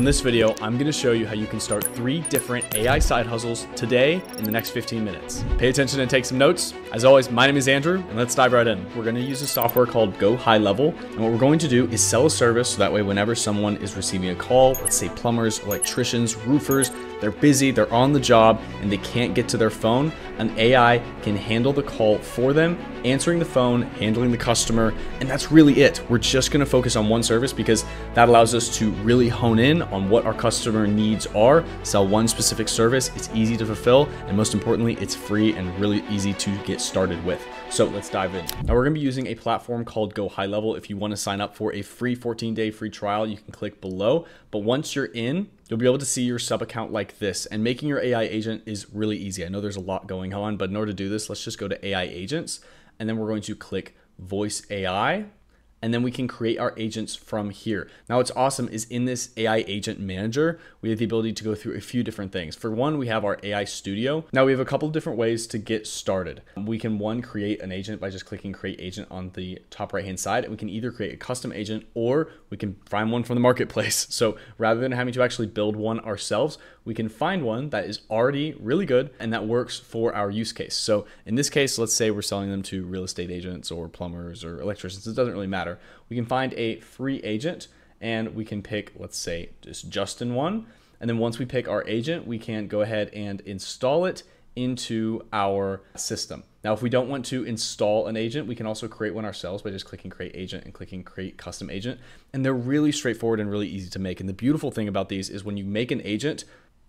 On this video, I'm gonna show you how you can start 3 different AI side hustles today in the next 15 minutes. Pay attention and take some notes. As always, my name is Andrew, and let's dive right in. We're gonna use a software called Go HighLevel, and what we're going to do is sell a service so that way whenever someone is receiving a call, let's say plumbers, electricians, roofers, they're busy, they're on the job, and they can't get to their phone, an AI can handle the call for them, answering the phone, handling the customer, and that's really it. We're just gonna focus on one service because that allows us to really hone in on what our customer needs are, sell one specific service, it's easy to fulfill, and most importantly, it's free and really easy to get started with. So let's dive in. Now we're gonna be using a platform called Go HighLevel. If you wanna sign up for a free 14-day free trial, you can click below, but once you're in, you'll be able to see your sub account like this, and making your AI agent is really easy. I know there's a lot going on, but in order to do this, let's just go to AI agents, and then we're going to click voice AI, and then we can create our agents from here. Now what's awesome is in this AI agent manager, we have the ability to go through a few different things. For one, we have our AI studio. Now we have a couple of different ways to get started. We can create an agent by just clicking create agent on the top right hand side, and we can either create a custom agent or we can find one from the marketplace. So rather than having to actually build one ourselves, we can find one that is already really good and that works for our use case. So in this case, let's say we're selling them to real estate agents or plumbers or electricians, it doesn't really matter. We can find a free agent and we can pick, let's say, just Justin one. And then once we pick our agent, we can go ahead and install it into our system. Now, if we don't want to install an agent, we can also create one ourselves by just clicking create agent and clicking create custom agent. And they're really straightforward and really easy to make. And the beautiful thing about these is when you make an agent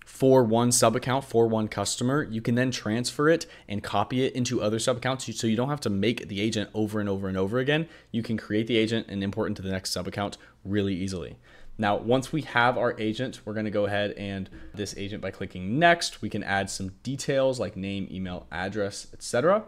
for one sub account, for one customer, you can then transfer it and copy it into other sub accounts. So you don't have to make the agent over and over and over again. You can create the agent and import into the next sub account really easily. Now, once we have our agent, we're gonna go ahead and this agent by clicking next, we can add some details like name, email, address, etc.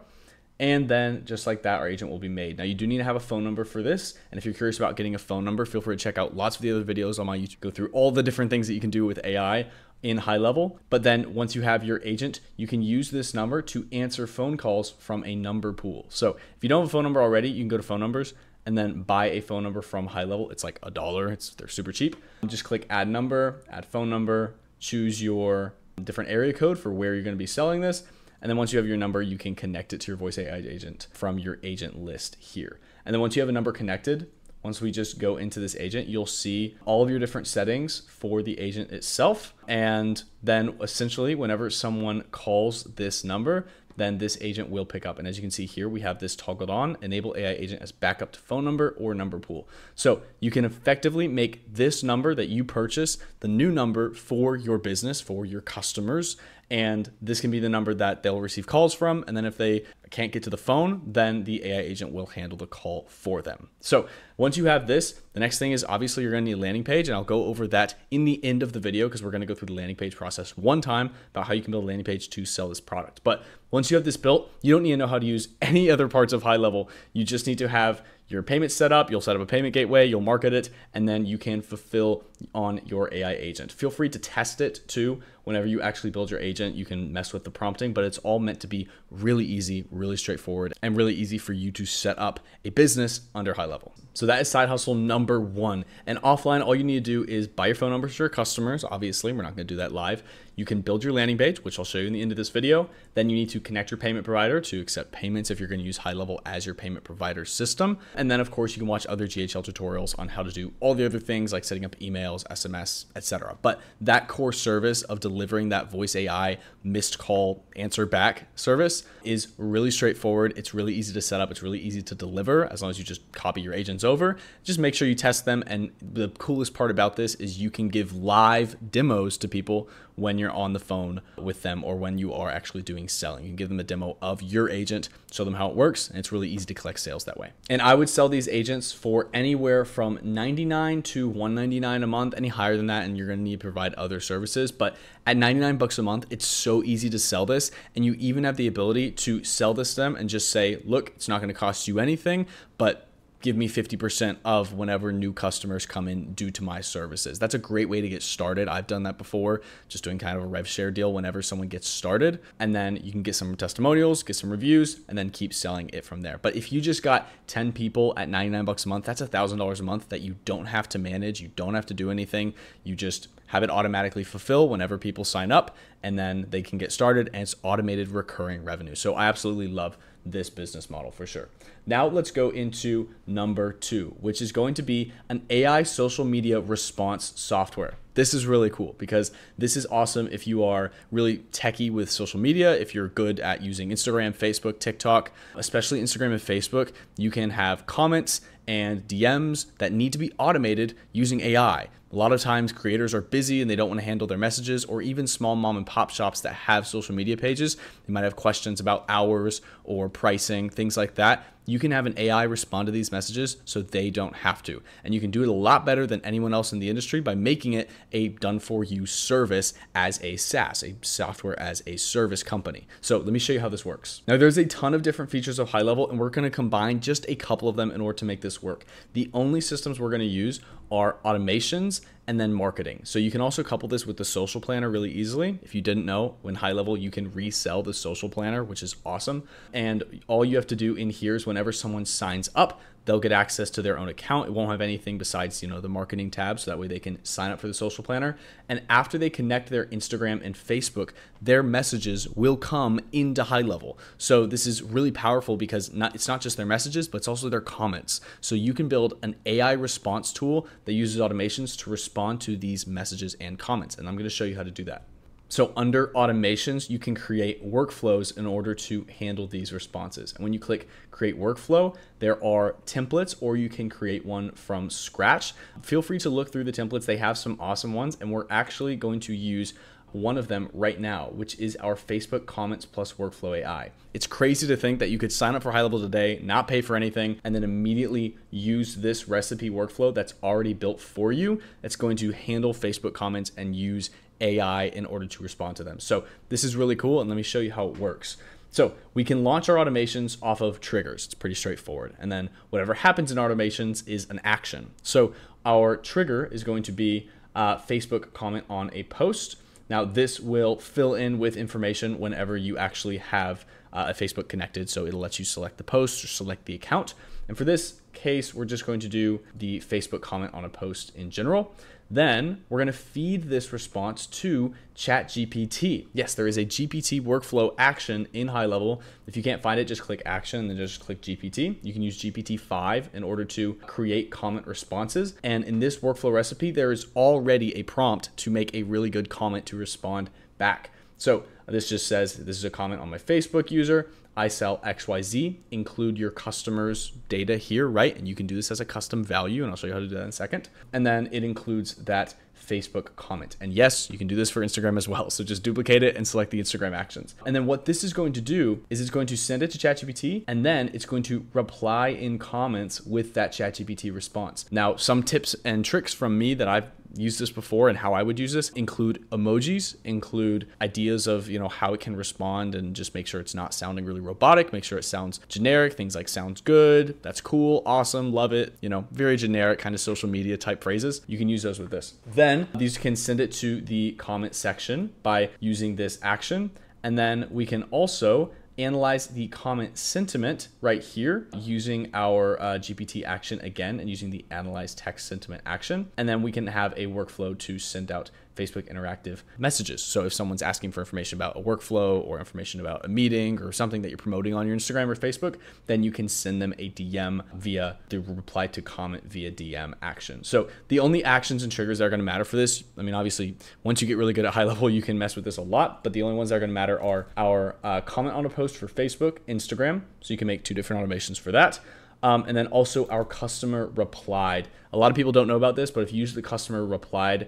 And then just like that, our agent will be made. Now you do need to have a phone number for this. And if you're curious about getting a phone number, feel free to check out lots of the other videos on my YouTube. Go through all the different things that you can do with AI in HighLevel. But then once you have your agent, you can use this number to answer phone calls from a number pool. So if you don't have a phone number already, you can go to phone numbers and then buy a phone number from HighLevel. It's like $1, they're super cheap. Just click add number, add phone number, choose your different area code for where you're gonna be selling this. And then once you have your number, you can connect it to your voice AI agent from your agent list here. And then once you have a number connected, once we just go into this agent, you'll see all of your different settings for the agent itself. And then essentially whenever someone calls this number, then this agent will pick up. And as you can see here, we have this toggled on, enable AI agent as backup to phone number or number pool. So you can effectively make this number that you purchase the new number for your business, for your customers. And this can be the number that they'll receive calls from. And then if they can't get to the phone, then the AI agent will handle the call for them. So once you have this, the next thing is obviously you're gonna need a landing page, and I'll go over that in the end of the video because we're gonna go through the landing page process one time about how you can build a landing page to sell this product. But once you have this built, you don't need to know how to use any other parts of HighLevel. You just need to have your payment set up, you'll set up a payment gateway, you'll market it, and then you can fulfill on your AI agent. Feel free to test it too. Whenever you actually build your agent, you can mess with the prompting, but it's all meant to be really easy, really straightforward, and really easy for you to set up a business under HighLevel. So that is side hustle number one. And offline, all you need to do is buy your phone numbers for your customers. Obviously, we're not gonna do that live. You can build your landing page, which I'll show you in the end of this video. Then you need to connect your payment provider to accept payments if you're gonna use HighLevel as your payment provider system. And then of course you can watch other GHL tutorials on how to do all the other things like setting up emails, SMS, etc. But that core service of delivering that voice AI missed call answer back service is really straightforward. It's really easy to set up. It's really easy to deliver as long as you just copy your agents over. Just make sure you test them. And the coolest part about this is you can give live demos to people when you're on the phone with them or when you are actually doing selling. You can give them a demo of your agent, show them how it works, and it's really easy to collect sales that way. And I would sell these agents for anywhere from $99 to $199 a month. Any higher than that, and you're gonna need to provide other services. But at $99 a month, it's so easy to sell this. And you even have the ability to sell this to them and just say, look, it's not gonna cost you anything, but give me 50% of whenever new customers come in due to my services. That's a great way to get started. I've done that before, just doing kind of a rev share deal whenever someone gets started. And then you can get some testimonials, get some reviews, and then keep selling it from there. But if you just got 10 people at 99 bucks a month, that's $1,000 a month that you don't have to manage. You don't have to do anything. You just have it automatically fulfill whenever people sign up, and then they can get started, and it's automated recurring revenue. So I absolutely love this business model for sure. Now let's go into number 2, which is going to be an AI social media response software. This is really cool because this is awesome if you are really techie with social media, if you're good at using Instagram, Facebook, TikTok, especially Instagram and Facebook. You can have comments and DMs that need to be automated using AI. A lot of times creators are busy and they don't want to handle their messages, or even small mom and pop shops that have social media pages. They might have questions about hours or pricing, things like that. You can have an AI respond to these messages so they don't have to. And you can do it a lot better than anyone else in the industry by making it a done-for-you service as a SaaS, a software as a service company. So let me show you how this works. Now there's a ton of different features of HighLevel, and we're gonna combine just a couple of them in order to make this work. The only systems we're gonna use are automations and then marketing. So you can also couple this with the social planner really easily. If you didn't know, in HighLevel, you can resell the social planner, which is awesome. And all you have to do in here is whenever someone signs up, they'll get access to their own account. It won't have anything besides, you know, the marketing tab, so that way they can sign up for the social planner. And after they connect their Instagram and Facebook, their messages will come into HighLevel. So this is really powerful because it's not just their messages, but it's also their comments. So you can build an AI response tool that uses automations to respond to these messages and comments. And I'm going to show you how to do that. So under automations, you can create workflows in order to handle these responses. And when you click create workflow, there are templates, or you can create one from scratch. Feel free to look through the templates. They have some awesome ones, and we're actually going to use one of them right now, which is our Facebook comments plus workflow AI. It's crazy to think that you could sign up for HighLevel today, not pay for anything, and then immediately use this recipe workflow that's already built for you. That's going to handle Facebook comments and use AI in order to respond to them. So this is really cool, and let me show you how it works. So we can launch our automations off of triggers. It's pretty straightforward. And then whatever happens in automations is an action. So our trigger is going to be Facebook comment on a post. Now this will fill in with information whenever you actually have a Facebook connected. So it'll let you select the post or select the account. And for this case, we're just going to do the Facebook comment on a post in general. Then we're going to feed this response to Chat GPT. Yes, there is a GPT workflow action in HighLevel. If you can't find it, just click action and then just click GPT. You can use GPT-5 in order to create comment responses. And in this workflow recipe, there is already a prompt to make a really good comment to respond back. So this just says, this is a comment on my Facebook user. I sell XYZ, include your customer's data here, right? And you can do this as a custom value, and I'll show you how to do that in a second. And then it includes that Facebook comment. And yes, you can do this for Instagram as well. So just duplicate it and select the Instagram actions. And then what this is going to do is it's going to send it to ChatGPT, and then it's going to reply in comments with that ChatGPT response. Now, some tips and tricks from me that I've used this before and how I would use this include emojis, include ideas of, you know, how it can respond, and just make sure it's not sounding really robotic, make sure it sounds generic, things like sounds good, that's cool, awesome, love it, you know, very generic kind of social media type phrases. You can use those with this. Then these can send it to the comment section by using this action. And then we can also analyze the comment sentiment right here using our GPT action again, and using the analyze text sentiment action. And then we can have a workflow to send out Facebook interactive messages. So if someone's asking for information about a workflow or information about a meeting or something that you're promoting on your Instagram or Facebook, then you can send them a DM via the reply to comment via DM action. So the only actions and triggers that are going to matter for this, I mean, obviously once you get really good at HighLevel, you can mess with this a lot, but the only ones that are going to matter are our comment on a post for Facebook, Instagram. So you can make two different automations for that. And then also our customer replied. A lot of people don't know about this, but if you use the customer replied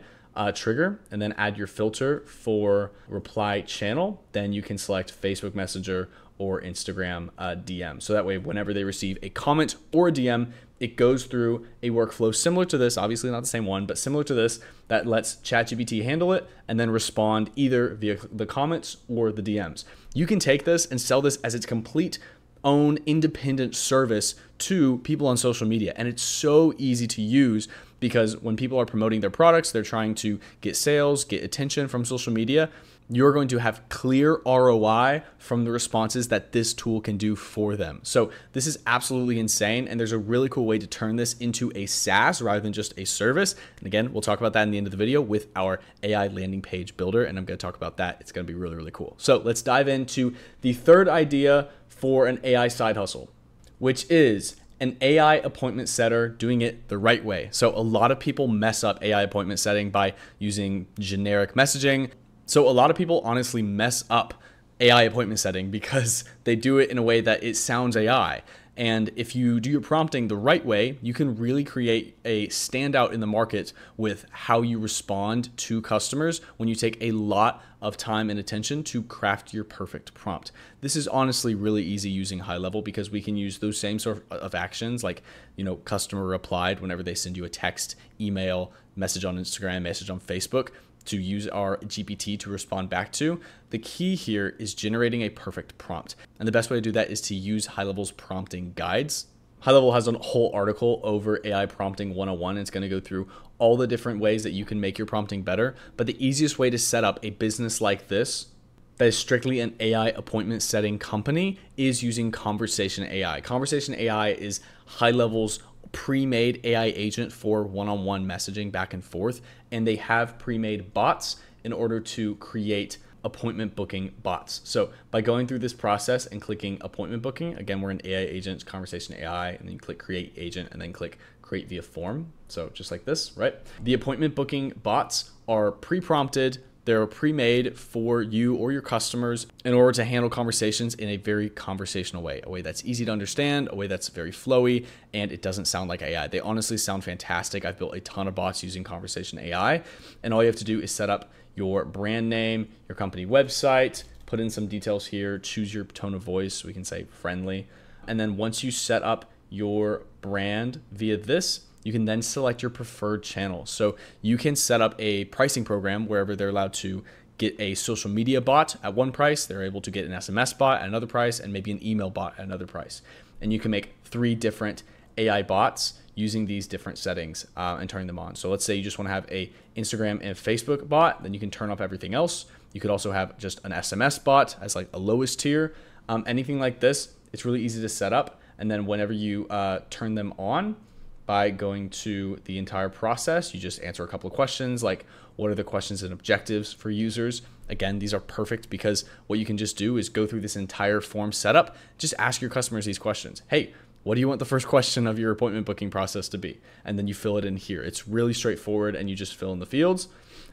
trigger and then add your filter for reply channel, then you can select Facebook Messenger or Instagram DM. So that way, whenever they receive a comment or a DM, it goes through a workflow similar to this, obviously not the same one, but similar to this, that lets ChatGPT handle it and then respond either via the comments or the DMs. You can take this and sell this as its complete own independent service to people on social media. And it's so easy to use because when people are promoting their products, they're trying to get sales, get attention from social media. You're going to have clear ROI from the responses that this tool can do for them. So this is absolutely insane. And there's a really cool way to turn this into a SaaS rather than just a service. And again, we'll talk about that in the end of the video with our AI landing page builder. And I'm going to talk about that. It's going to be really, really cool. So let's dive into the third idea for an AI side hustle, which is an AI appointment setter doing it the right way. So a lot of people mess up AI appointment setting by using generic messaging. So a lot of people honestly mess up AI appointment setting because they do it in a way that it sounds AI. And if you do your prompting the right way, you can really create a standout in the market with how you respond to customers when you take a lot of time and attention to craft your perfect prompt. This is honestly really easy using HighLevel because we can use those same sort of actions like, you know, customer replied whenever they send you a text, email, message on Instagram, message on Facebook, to use our GPT to respond back to. The key here is generating a perfect prompt. And the best way to do that is to use HighLevel's prompting guides. HighLevel has a whole article over AI prompting 101. It's going to go through all the different ways that you can make your prompting better. But the easiest way to set up a business like this that is strictly an AI appointment setting company is using Conversation AI. Conversation AI is HighLevel's pre-made AI agent for one-on-one messaging back and forth, and they have pre-made bots in order to create appointment booking bots. So by going through this process and clicking appointment booking, again, we're in AI agents, Conversation AI, and then you click create agent and then click create via form. So just like this, right? The appointment booking bots are pre-prompted. They're pre-made for you or your customers in order to handle conversations in a very conversational way, a way that's easy to understand, a way that's very flowy, and it doesn't sound like AI. They honestly sound fantastic. I've built a ton of bots using Conversation AI, and all you have to do is set up your brand name, your company website, put in some details here, choose your tone of voice. We can say friendly. And then once you set up your brand via this, you can then select your preferred channel. So you can set up a pricing program wherever they're allowed to get a social media bot at one price, they're able to get an SMS bot at another price, and maybe an email bot at another price. And you can make 3 different AI bots using these different settings and turning them on. So let's say you just wanna have a Instagram and Facebook bot, then you can turn off everything else. You could also have just an SMS bot as like a lowest tier. Anything like this, it's really easy to set up. And then whenever you turn them on, by going to the entire process, you just answer a couple of questions like, what are the questions and objectives for users? Again, these are perfect because what you can just do is go through this entire form setup, just ask your customers these questions. Hey, what do you want the first question of your appointment booking process to be? And then you fill it in here. It's really straightforward and you just fill in the fields.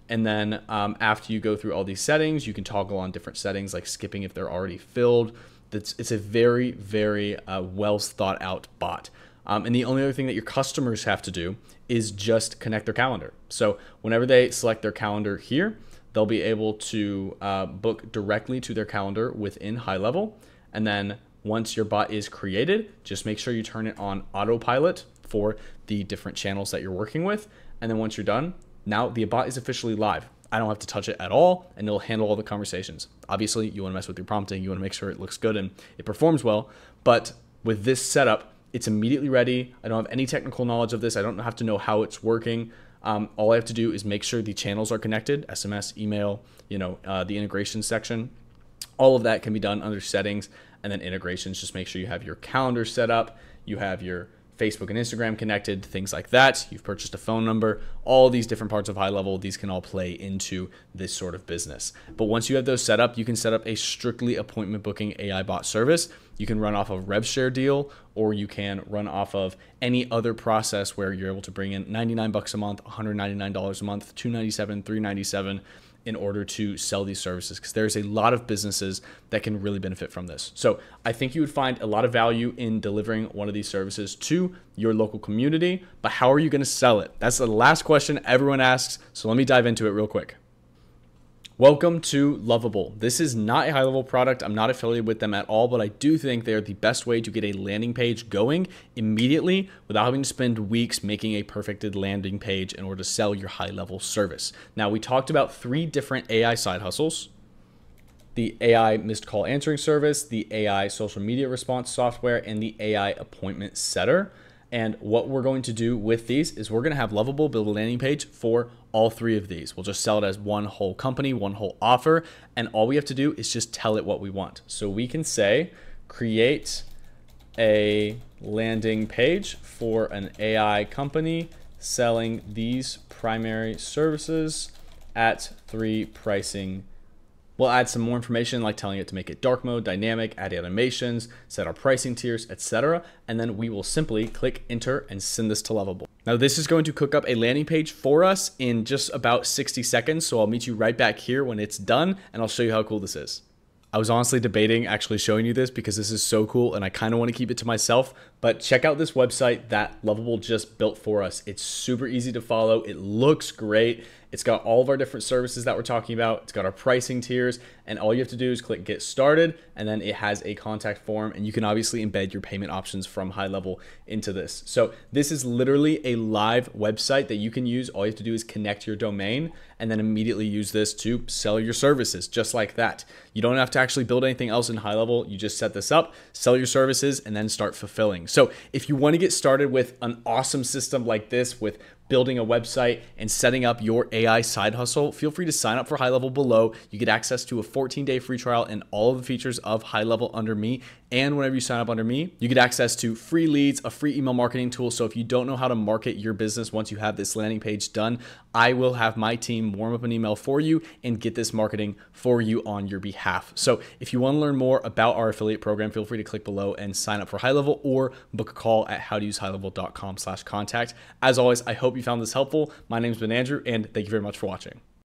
And then after you go through all these settings, you can toggle on different settings like skipping if they're already filled. It's a very, very well thought out bot. And the only other thing that your customers have to do is just connect their calendar. So whenever they select their calendar here, they'll be able to book directly to their calendar within HighLevel. And then once your bot is created, just make sure you turn it on autopilot for the different channels that you're working with. And then once you're done, now the bot is officially live. I don't have to touch it at all, and it'll handle all the conversations. Obviously, you want to mess with your prompting. You want to make sure it looks good and it performs well. But with this setup, it's immediately ready. I don't have any technical knowledge of this. I don't have to know how it's working. All I have to do is make sure the channels are connected, SMS, email, you know, the integration section. All of that can be done under settings and then integrations. Just make sure you have your calendar set up. You have your Facebook and Instagram connected, things like that. You've purchased a phone number, all these different parts of HighLevel. These can all play into this sort of business. But once you have those set up, you can set up a strictly appointment booking AI bot service. You can run off of rev share deal, or you can run off of any other process where you're able to bring in $99 a month, $199 a month, $297, $397 in order to sell these services, because there's a lot of businesses that can really benefit from this. So I think you would find a lot of value in delivering one of these services to your local community, but how are you gonna sell it? That's the last question everyone asks. So let me dive into it real quick. Welcome to Lovable. This is not a HighLevel product. I'm not affiliated with them at all, but I do think they're the best way to get a landing page going immediately without having to spend weeks making a perfected landing page in order to sell your HighLevel service. Now, we talked about 3 different AI side hustles. the AI missed call answering service, the AI social media response software, and the AI appointment setter. And what we're going to do with these is we're going to have Lovable build a landing page for all three of these. We'll just sell it as one whole company, one whole offer. And all we have to do is just tell it what we want. So we can say, create a landing page for an AI company selling these primary services at 3 pricing. We'll add some more information, like telling it to make it dark mode, dynamic, add animations, set our pricing tiers, etc. And then we will simply click enter and send this to Lovable. Now this is going to cook up a landing page for us in just about 60 seconds. So I'll meet you right back here when it's done and I'll show you how cool this is. I was honestly debating actually showing you this because this is so cool and I kind of want to keep it to myself, but check out this website that Lovable just built for us. It's super easy to follow. It looks great. It's got all of our different services that we're talking about. It's got our pricing tiers, and all you have to do is click get started, and then it has a contact form, and you can obviously embed your payment options from HighLevel into this. So this is literally a live website that you can use. All you have to do is connect your domain and then immediately use this to sell your services, just like that. You don't have to actually build anything else in HighLevel. You just set this up, sell your services, and then start fulfilling. So if you want to get started with an awesome system like this, with building a website and setting up your AI side hustle, feel free to sign up for HighLevel below. You get access to a 14-day free trial and all of the features of HighLevel under me. And whenever you sign up under me, you get access to free leads, a free email marketing tool. So if you don't know how to market your business once you have this landing page done, I will have my team warm up an email for you and get this marketing for you on your behalf. So if you want to learn more about our affiliate program, feel free to click below and sign up for HighLevel or book a call at howtousehighlevel.com/contact. As always, I hope you found this helpful. My name's been Andrew, and thank you very much for watching.